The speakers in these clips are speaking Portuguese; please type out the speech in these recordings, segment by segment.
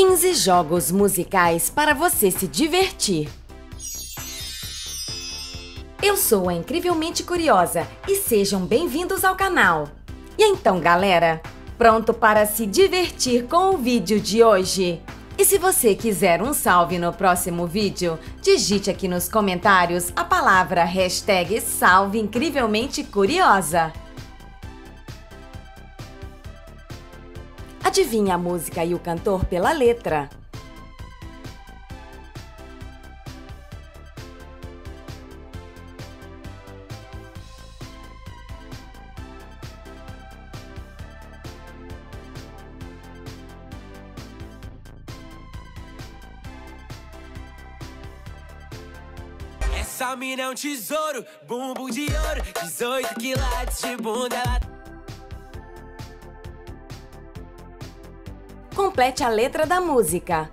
15 jogos musicais para você se divertir. Eu sou a Incrivelmente Curiosa e sejam bem-vindos ao canal. E então, galera, pronto para se divertir com o vídeo de hoje? E se você quiser um salve no próximo vídeo, digite aqui nos comentários a palavra #SalveIncrivelmenteCuriosa. Adivinha a música e o cantor pela letra. Essa mina é um tesouro, bumbum de ouro, 18 quilates de bunda. Complete a letra da música.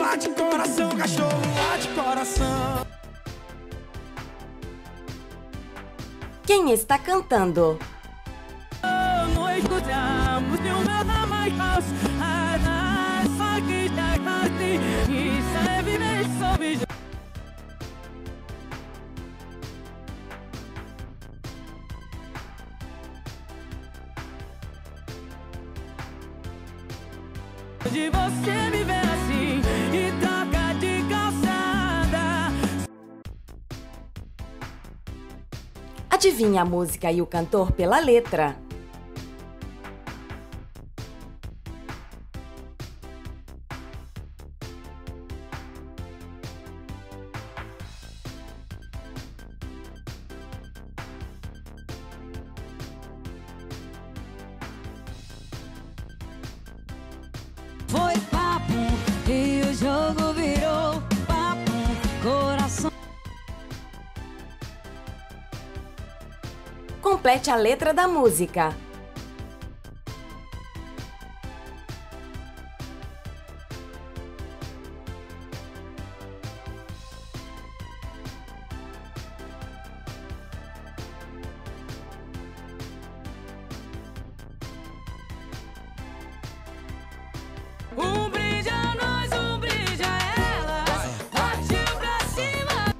Lá de coração, cachorro, lá de coração. Quem está cantando? De você me ver assim e troca de calçada. Adivinha a música e o cantor pela letra. Foi papo e o jogo virou papo, coração. Complete a letra da música. Brinde a nós, brinde a elas. Partiu pra cima.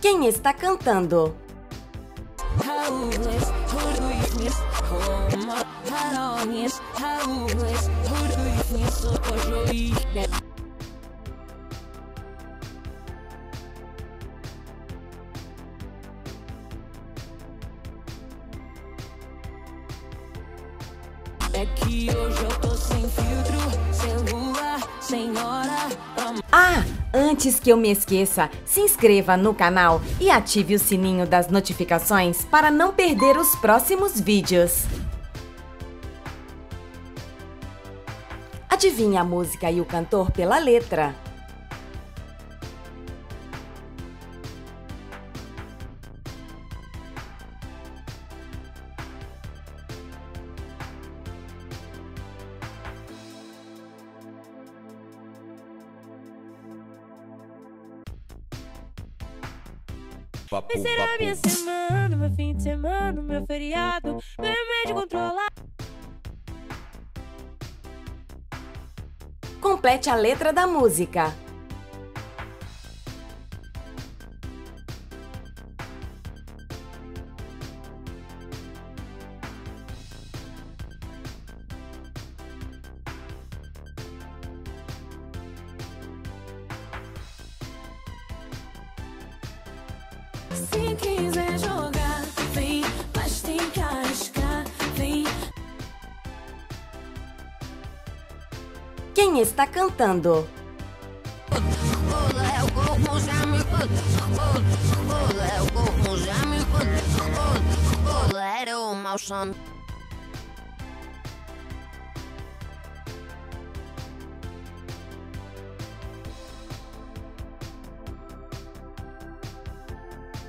Quem está cantando? É que hoje eu tô sem filtro, sem lua, sem hora. Ah, antes que eu me esqueça, se inscreva no canal e ative o sininho das notificações para não perder os próximos vídeos. Adivinha a música e o cantor pela letra. Mas será minha semana, meu fim de semana, meu feriado, meu remédio controlado. Complete a letra da música. Se quiser jogar, vem, mas tem que arriscar, vem. Quem está cantando?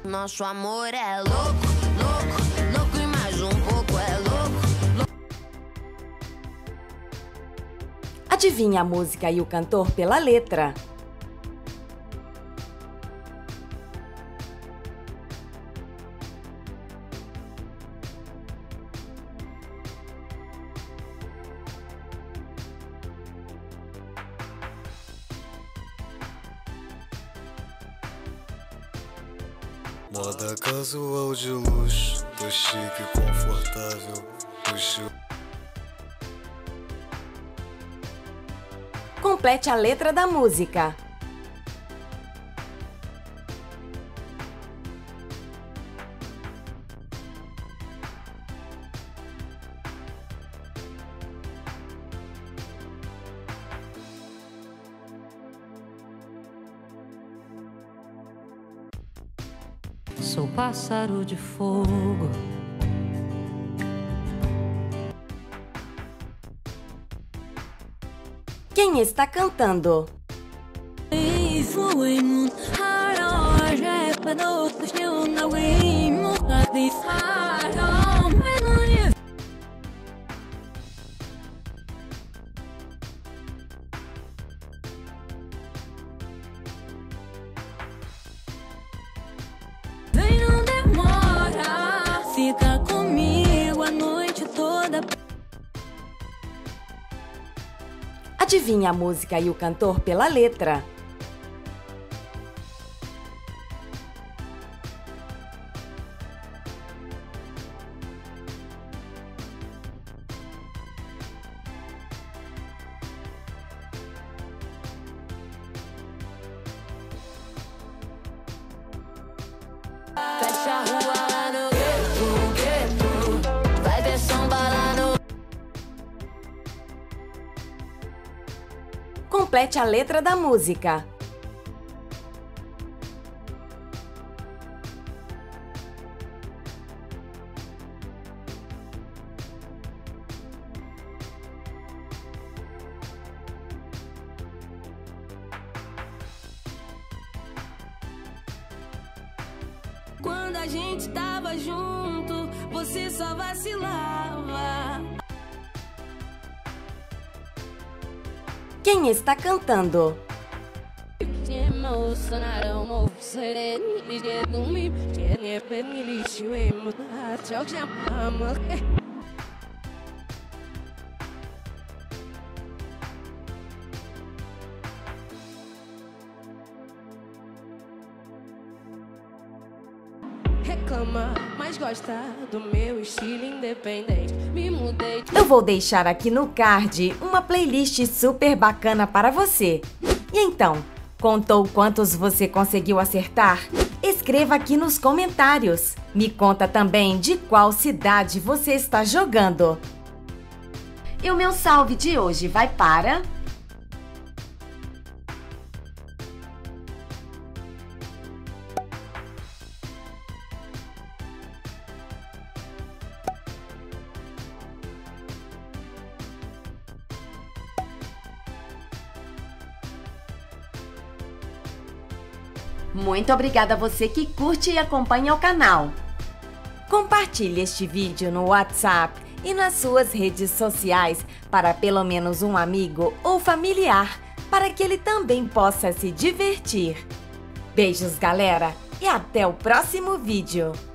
Nosso amor é louco, louco, louco e mais um pouco é louco, louco. Adivinha a música e o cantor pela letra. Moda casual de luxo, do chique confortável, luxo. Complete a letra da música. Sou pássaro de fogo. Quem está cantando? Fica comigo a noite toda. Adivinha a música e o cantor pela letra. Fecha a rua. Complete a letra da música. Quando a gente tava junto, você só vacilava. Quem está cantando? Reclama, mas gosta do meu estilo independente. Me mudei. Eu vou deixar aqui no card uma playlist super bacana para você. E então, contou quantos você conseguiu acertar? Escreva aqui nos comentários. Me conta também de qual cidade você está jogando. E o meu salve de hoje vai para... Muito obrigada a você que curte e acompanha o canal. Compartilhe este vídeo no WhatsApp e nas suas redes sociais para pelo menos um amigo ou familiar, para que ele também possa se divertir. Beijos, galera, e até o próximo vídeo!